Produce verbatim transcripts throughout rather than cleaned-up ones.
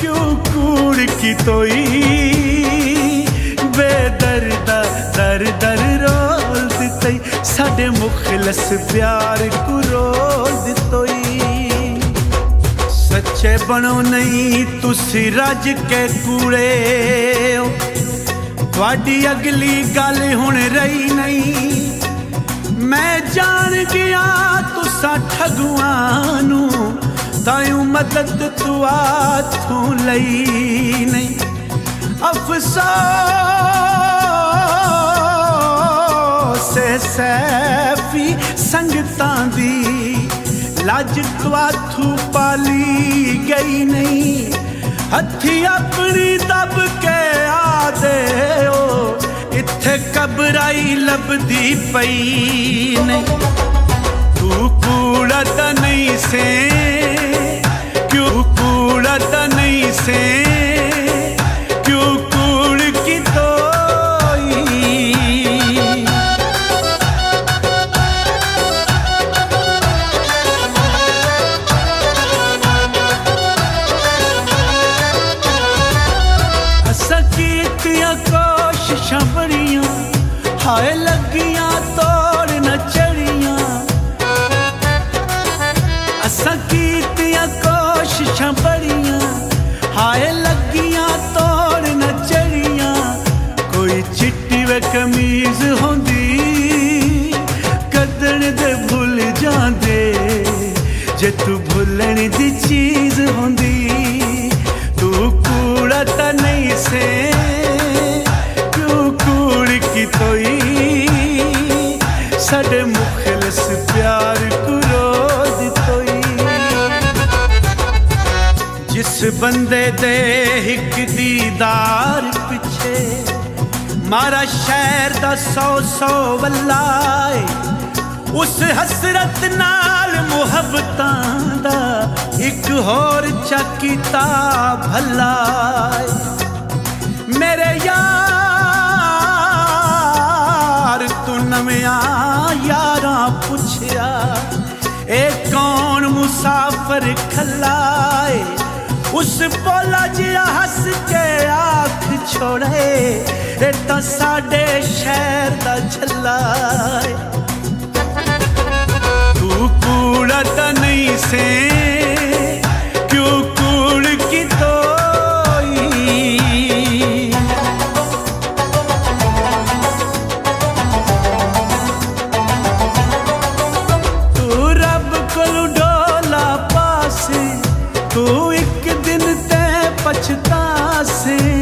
क्यों कूड़ की तोई बेदर्दा दर दर रोल दितई साडे मुखलस प्यार को रोल दितोई। सच्चे बनो नहीं तुसी रज के कूड़े थोड़ी अगली गल हुण रही नहीं। मैं जान गया तुसा ठगुआनू तायूं मदद तुआ तू लई नहीं। अफसोस सैफी संगतां दी लाज तुआ तू पाली गई नहीं। हथी अपनी दब के आदे ओ इत्थे कबराई लभदी पई नहीं। तू कूड़ा त नहीं सें क्यों कूड़ा त नहीं सें क्यों कूड़ की तोई। असां कीतियां कोशिशां बड़ियां हाय लगियां तोड़ न चढ़ियां। असां कीतियां कोशिशां बड़ियां हाय लगियां तोड़ न चढ़ियां। कोई चिट्टी वे कमीज होंदी कदन दे भुल जांदे जे तू भुलण दी चीज होंदी। तू कूड़ा त नहीं सें क्यों कूड़ की तोई साडे मुखलस प्यार को रोल दितोई। जिस बंदे दे हिक दीदार पिछे मारा शहर दा सौ सौ वल्लाए। उस हसरत नाल मुहब्बतां दा इक होर चकीता भलाए। मेरे यार तू नवियां यारां पुछया ए कौन मुसाफिर खलाए। उस बोला जिया हस के आख छोड़े ए तां साडे शहर दा झल्लाए। तू कूड़ा त नहीं सें क्यों कूड़ की तोई। तू रब कोलू डोला पासे तू एक दिन तै पछतासे।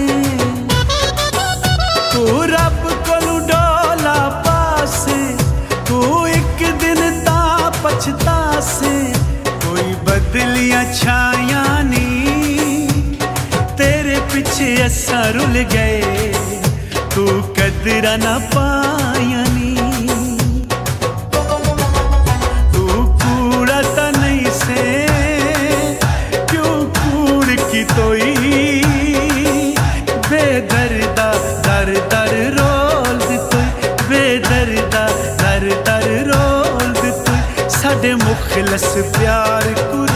कोई बदलियां छाया नहीं तेरे पीछे असा रुल गए तू कदरा ना पाया नहीं। तू कूड़ा त नहीं सें क्यों कूड़ की तोई बेदर्दा दर दर रोल दितोई बेदर्दा दर दर रोल साडे मुखलस प्यार को।